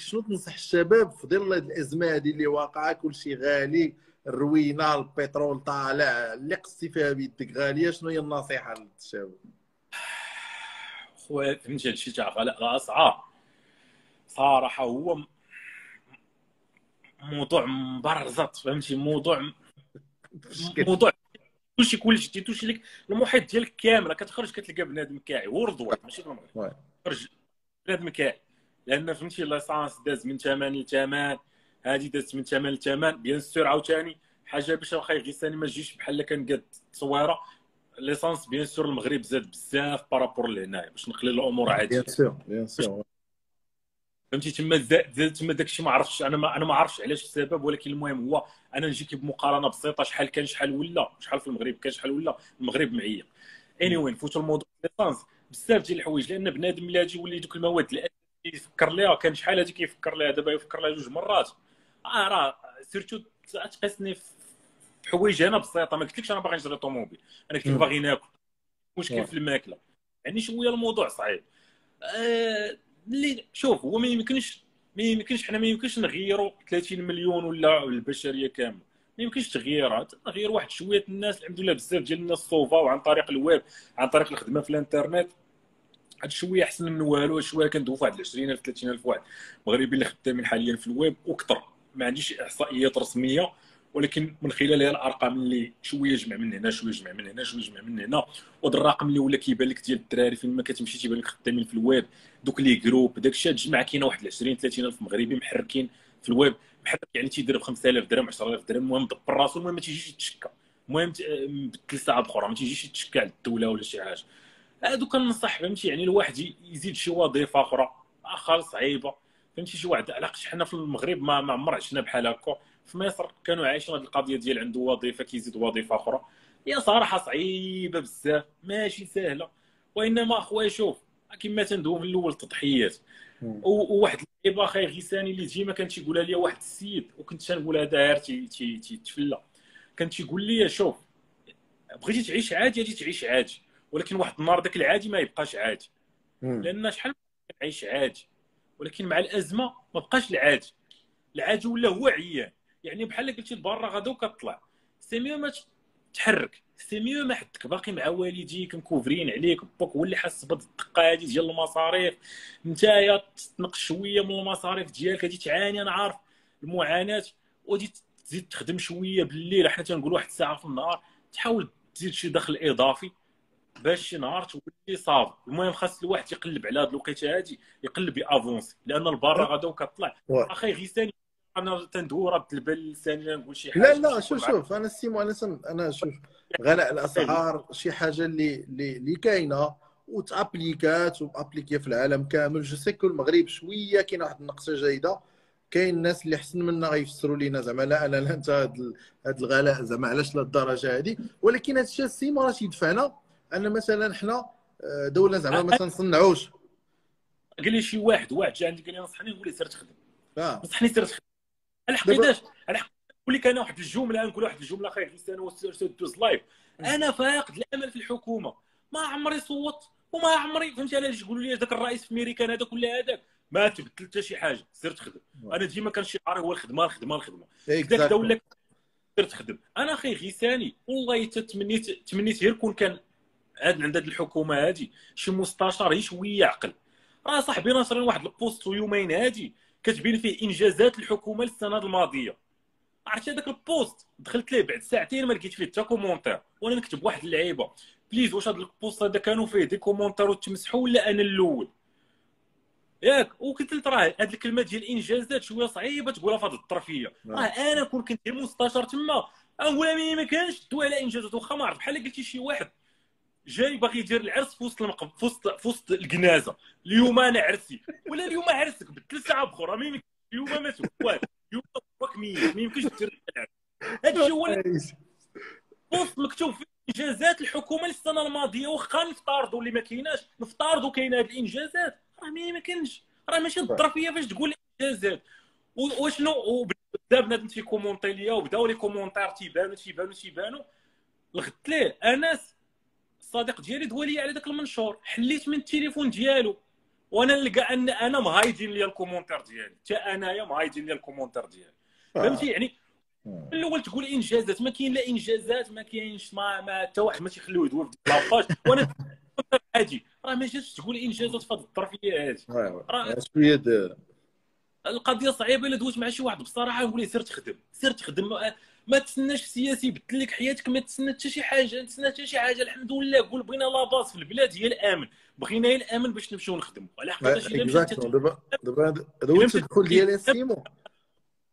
شنو تنصح الشباب في ظل هذه الازمه هذه اللي واقعه؟ كلشي غالي، الروينه، البترول طالع، اللي قصتي فيها بيدك غاليه، شنو هي النصيحه للشباب؟ خويا فهمتي هادشي تاع غاصعه صراحه، هو موضوع مبرزط، فهمتي، موضوع كلشي تيتوشي لك المحيط ديالك كامل، كتخرج كتلقى بنادم كاعي، هو الرضوان ماشي في المغرب، خرج بنادم كاعي، لان فهمتي ليسانس داز من 8 ل 8، هادي دازت من 8 ل 8، بيان سور عاوتاني حاجه باش واخا غيساني ما تجيش بحال كنقاد التصويره، ليسانس بيان سور المغرب زاد بزاف بارابور لهنايا باش نخلي الامور عاديه، بيان سور فهمتي. تما داكشي ما عرفتش، انا ما عرفتش علاش السبب، ولكن المهم هو انا نجيك بمقارنه بسيطه، شحال كان شحال ولا، شحال في المغرب كان شحال ولا، المغرب معيق. Anyway نفوتوا الموضوع ليسانس، بزاف ديال الحوايج، لان بنادم ملي اجي يولي دوك المواد يفكر ليها، كان شحال هذه كيفكر ليها، دابا يفكر ليها 2 مرات. راه سيرتو تقيسني في حوايج انا بسيطه، ما قلتلكش انا باغي نشري طوموبيل، انا كنت باغي ناكل، مشكل في الماكله، يعني شويه الموضوع صعيب. اللي شوف هو ما يمكنش حنا ما يمكنش نغيروا 30 مليون ولا البشريه كامله، ما يمكنش تغييرها، تغير واحد شويه الناس، الحمد لله بزاف ديال الناس صوفاو عن طريق الويب، عن طريق الخدمه في الانترنت، هاد شويه احسن من والو، شويه كندوفو واحد 20000 30000 واحد مغربي اللي خدامين حاليا في الويب وكثر، ما عنديش احصائيات رسميه، ولكن من خلالها الارقام اللي شويه جمع من هنا، شويه جمع من هنا، وهذا الرقم اللي ولا كيبان لك ديال الدراري فين ما كتمشي تيبان لك خدامين في الويب، دوك لي جروب داك الشيء تجمع، كاينه واحد 20 30000 مغربي محركين في الويب، محرك يعني تيدير ب 5000 درهم 10000 درهم، المهم دبر راسو، المهم ما تيجيش يتشكى، المهم بدل ساعه بخرى ما تيجيش يتشكى على الدوله ولا شي حاجه. هادو كنصح فهمتي يعني الواحد يزيد شي وظيفه اخرى اخر صعيبه، فهمتي شي واحد، علاش حنا في المغرب ما عمر عشنا بحال هكا. في مصر كانوا عايشين هذه القضيه ديال عنده وظيفه كيزيد وظيفه اخرى، هي صراحه صعيبه بزاف، ماشي سهله، وانما اخويا شوف كما تندوي في الاول التضحيات. وواحد اللعيبه اخي غيساني اللي ديما كان تيقولها لي واحد السيد، وكنت تنقولها داير تيتفلى، كان تيقول لي شوف بغيتي تعيش عادي غادي تعيش عادي، ولكن واحد النهار داك العادي ما يبقاش عادي، لان شحال كنعيش عادي، ولكن مع الازمه ما بقاش العادي، العادي ولا هو عيان، يعني بحال قلتي لبرا غدا وكطلع، سي ميو ما تحرك، سي ميو ما حدك باقي مع والديك مكوفرين عليك، باك هو اللي حاس بهاد الدقه هادي ديال المصاريف، نتايا تنقص شويه من المصاريف ديالك، غادي تعاني، انا عارف المعاناه، وغادي تزيد تخدم شويه بالليل، حنا تنقولوا واحد الساعه في النهار، تحاول تزيد شي دخل اضافي باش شي نهار تولي صافي. المهم خاص الواحد يقلب على هاد الوقيته هادي، يقلب يافونسي، لان البرا غدا وكطلع. اخي غيساني انا تندور راه بالبال ثاني نقول شي حاجه، لا شوف انا السيمو، انا شوف غلاء الاسعار شي حاجه اللي كاينه وتابليكات وابليكيه في العالم كامل. جو سي كو المغرب شويه كاين واحد النقصه جيده، كاين الناس اللي احسن منا غيفسروا لينا زعما لا انت هاد الغلاء زعما علاش للدرجه هادي، ولكن هاد الشيء السيمو راه تيدفعنا ان مثلا حنا دوله زعما ما تنصنعوش. قال لي شي واحد جا عندي قال لي نصحني، نقول ليه سير تخدم، نصحني سير تخدم. الحقيقه نقول لك انا واحد الجمله، نقول واحد الجمله خير لسان وسدوز لايف، انا فاقد الامل في الحكومه، ما عمري صوت وما عمري فهمتي علاش يقولوا لي ذاك الرئيس في امريكان هذاك ولا هذاك، ما تبدل حتى شي حاجه، سير تخدم. انا ديما كنشعر هو الخدمه كذا ولا سير تخدم. انا اخي غيساني والله تمنيت غير كون كان عند الحكومه هذه شي مستشار هي شويه عقل، راه صاحبي ناشرين واحد البوست يومين هذه كتبين فيه انجازات الحكومه للسنه الماضيه، عرفتي هذاك البوست دخلت ليه بعد ساعتين ما لقيت فيه حتى كومونتير، وانا نكتب واحد اللعيبه بليز واش هذا البوست هذا كانوا فيه دي كومونتير وتمسحوا ولا انا الاول ياك؟ وكنت راه هذه الكلمه ديال الانجازات شويه صعيبه تقولها في هذه الطرفيه، راه انا كون كنت غير مستشار تما نقولها ما كانش دوي على انجازات، واخا ما عرفت بحال قلتي شي واحد جاي باغي يدير العرس في وسط في وسط الجنازه، اليوم انا عرسي ولا اليوم عرسك بثلاث ساعات بخرى، ما يمكنش اليوم ما تواك، اليوم راك ميت، ما يمكنش دير العرس. هذا الشيء هو بوست مكتوب فيه انجازات الحكومه للسنه الماضيه، واخا نفترضوا اللي ما كايناش، نفترضوا كاينه هذه الانجازات، راه ما يمكنش، راه ماشي الظرفيه فاش تقول انجازات. وشنو بدا بنادم تيكومونتي ليا، وبداو لي كومونتير تيبانوا لغدت ليه انس الصديق ديالي دوالي على داك المنشور، حليت من التليفون ديالو وانا نلقى ان انا مهايجين ليا الكومونتير ديالي، حتى انايا مهايجين ليا الكومونتير ديالي. فهمتي يعني من الاول تقول انجازات، ما كاين لا انجازات، ما كاينش ما حتى واحد ما تيخليوه يدور في لافاج. وانا عادي راه ما جاتش تقول انجازات في هذه الظرفيه هذه. راه شويه القضيه صعيبه الا دويت مع شي واحد بصراحه نقول له سير تخدم، سير تخدم، ما تسناش السياسي يبدل لك حياتك، ما تسنى حتى شي حاجه، تسنى حتى شي حاجه. الحمد لله قول بغينا لا باس في البلاد هي الامن، بغينا هي الامن باش نمشيو نخدموا على حقاش. دابا هذا هو التدخل ديال سيمو.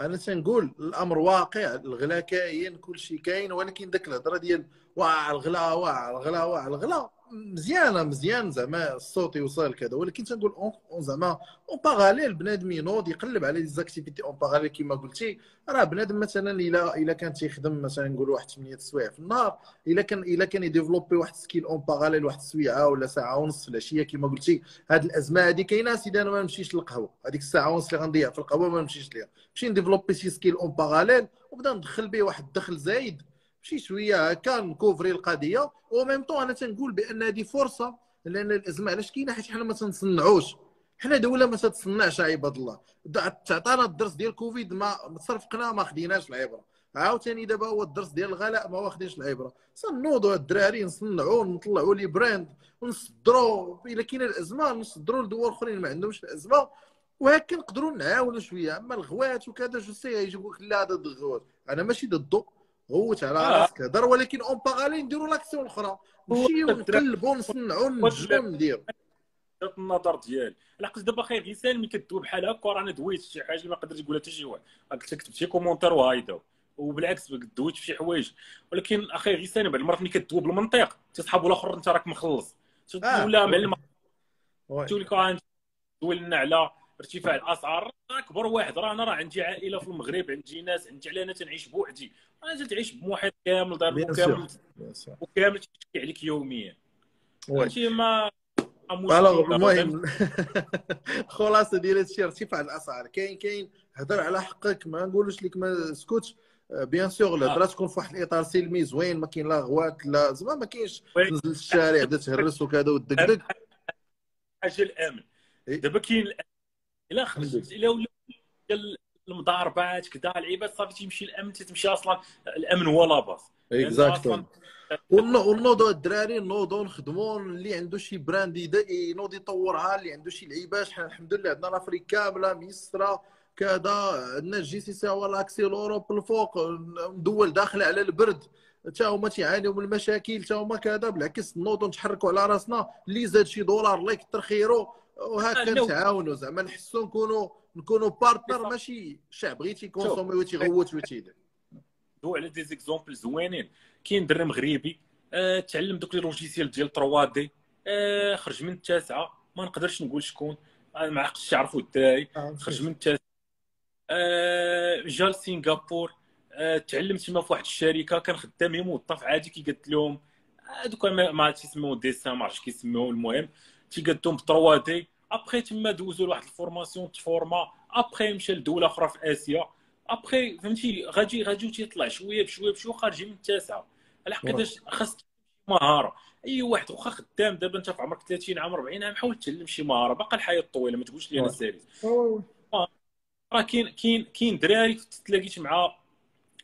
انا تنقول الامر واقع، الغلا كاين، كلشي كاين، ولكن داك الهضره ديال واع الغلا واع الغلا واع الغلا مزيانه، مزيان زعما الصوت يوصل كذا، ولكن تنقول اون زعما اون باراليل بنادم ينوض يقلب على لي زاكتيفيتي اون باراليل. كما قلتي راه بنادم مثلا الا كان تيخدم مثلا نقولوا واحد 8 سوايع في النهار، الا كان يديفلوبي واحد سكيل اون باراليل واحد السويعه ولا ساعه ونص في العشيه. كما قلتي هذه الازمه هذه كاينه سيدي، انا ما نمشيش للقهوه، هذيك الساعه ونص اللي غنضيع في القهوه ما نمشيش ليها، نمشي نديفلوبي شي سكيل اون باراليل وبدا ندخل به واحد الدخل زايد شي شويه هكا نكوفري القضيه. وميم طون انا تنقول بان هذه فرصه، لان الازمه علاش كاينه؟ حيت حنا ما تنصنعوش، حنا دوله ما تتصنعش عباد الله. تعطانا الدرس ديال كوفيد ما تصرفقنا، ما خديناش العبره. عاوتاني دابا هو الدرس ديال الغلاء ما واخدينش العبره، صنوضوا الدراري، نصنعوا، نطلعوا لي براند، ونصدروا الا كاينه الازمه نصدروا لدول اخرين ما عندهمش الازمه، وهكا نقدروا نعاونوا شويه. اما الغوات وكذا جو سي يجيبوا لك لا هذا الغوات، انا ماشي ضده، غوت على راسك هضر، ولكن اون باغالي نديروا لاكسيون الاخرى، نمشيو نقلبوا نصنعوا ننجموا نديروا. وجهه النظر ديالي لحقاش دابا خير غيسان ملي كدوي بحال هكا رانا دويت شي حاجه ما قدرتش تقولها حتى شي واحد، قلت لك كتبت شي كومونتير وهايداو، وبالعكس دويت في شي حوايج، ولكن اخي غيسان بعض المرات ملي كدوي بالمنطق تيصحابو الاخر انت راك مخلص، ولا معلم تولي كان دوي لنا على ارتفاع الاسعار. اكبر واحد رانا راه عندي عائله في المغرب، عندي ناس، عندي على انا تنعيش بوحدي، انا تعيش بمحيط كامل، دار كامل وكامل تشكي عليك يوميا. ماشي ما المهم خلاصه ديال هادشي ارتفاع الاسعار كاين هضر على حقك، ما نقولوش لك ما سكتش. بيان سور الهضره تكون في واحد الاطار سلمي زوين، ما كاين لا غوات لا زعما، ما كاينش تنزل للشارع بدا تهرس وكذا وتدقدق. حاجه الامن دابا كاين، الا خرجت الا ولا المضاربات كذا العباد صافي تيمشي الامن، تتمشي اصلا الامن هو لاباس. اكزاكتلي. ونوضوا الدراري، نوضوا نخدموا، اللي عنده شي براند ينوض يطورها، اللي عنده شي لعيبات. حنا الحمد لله عندنا لافريك كامله ميسره كذا، عندنا الجي سي سي هو لاكسي لوروب الفوق، دول داخله على البرد حتى هما تيعانيو من المشاكل حتى هما كذا. بالعكس نوضوا نتحركوا على راسنا، اللي زاد شي دولار الله يكثر خيره، وهكا نتعاونوا زعما نحسوا نكونوا بارتنر، ماشي شعب غير تيكونسومي وتيغوت وتيدير. دو على دي زيكزومبل زوينين. كاين دري مغربي تعلم دوك لي لوجيسيال ديال 3 دي، خرج من التاسعه، ما نقدرش نقول شكون، ما عقلتش عرفوا الدراري، خرج من التاسعه جا لسنغافور، تعلم تما في واحد الشركه، كان خدام موظف عادي كيقد لهم هذوك ما عرفتش يسموه ديسان، ما عرفتش كيسموه. المهم تيقد لهم ب 3 دي، ابخي تما دوزو لواحد الفورماسيون تفورما، ابخي مشى لدوله اخرى في اسيا، ابخي فهمتي غادي تيطلع شويه بشويه بشويه، خارجين من التاسعه. على حقاش خاص مهاره، اي واحد واخا خدام دابا انت في عمرك 30 عام 40 عام، حاول تعلم شي مهاره، باقا الحياه طويله، ما تقولش لي انا ساليت. راه كاين دراري تلاقيت مع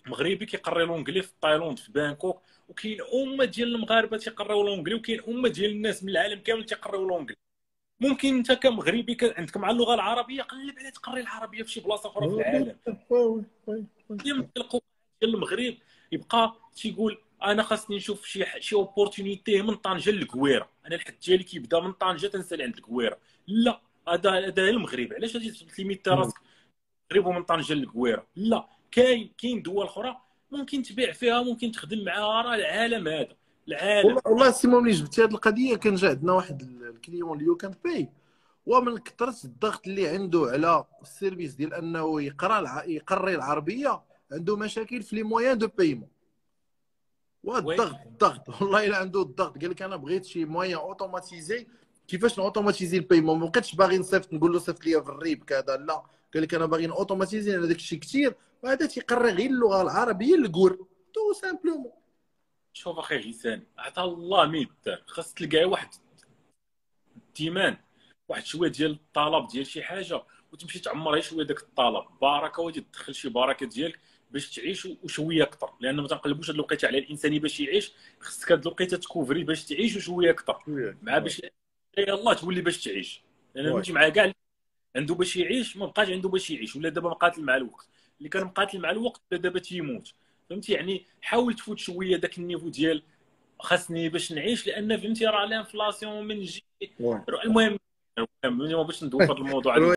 مغربي كيقري لونجلي في تايلاند في بانكوك، وكاين امه ديال المغاربه تيقراو لونجلي، وكاين امه ديال الناس من العالم كامل تيقراو لونجلي. ممكن انت كمغربي عندك مع اللغه العربيه، قلب على تقري العربيه في شي بلاصه اخرى في العالم. ديما القوات ديال المغرب يبقى تيقول انا خاصني نشوف شي اوبورتونيتي من طنجه للكويره، انا الحد ديالي كيبدا من طنجه تنسالي عند الكويره. لا هذا المغرب، علاش غادي تليميتي راسك المغرب ومن طنجه للكويره؟ لا، كاين دول اخرى ممكن تبيع فيها، ممكن تخدم معاها. راه العالم هذا العالم. والله سيمو ملي جبت هذه القضيه كان جا عندنا واحد الكليون ليو كان باي، ومن كثره الضغط اللي عنده على السيرفيس ديال انه يقري العربيه، عنده مشاكل في لي مويان دو بايمون. والضغط والله الا عنده الضغط، قال لك انا بغيت شي مويان اوتوماتيزي. كيفاش نوتوماتيزي البايمون؟ ما بقيتش باغي نصيفط نقول له صيفط لي في الريب كذا، لا، قال لك انا باغي اوتوماتيزي هذاك الشيء كثير، وهذا تيقري غير اللغه العربيه الكور تو سامبلومون. شوف اخي غيسان، عطا الله ما يدار، خاص تلقاي واحد الديمان واحد شويه ديال الطلب ديال شي حاجه وتمشي تعمر غير شويه داك الطلب، بركه واجي تدخل شي بركه ديالك باش تعيش وشويه اكثر، لان ما تنقلبوش هذه الوقيته على الانسان باش يعيش، خصك هذه الوقيته تكوفري باش تعيش وشويه اكثر مع باش يلاه تولي باش تعيش، لان ماشي مع كاع عنده باش يعيش ما بقاش عنده باش يعيش، ولا دابا مقاتل مع الوقت، اللي كان مقاتل مع الوقت ولا دابا تيموت، فهمتي؟ يعني حاول تفوت شويه داك النيفو ديال خاصني باش نعيش، لان فهمتي راه الانفلاسيون من جي. المهم باش ندوي في هذا الموضوع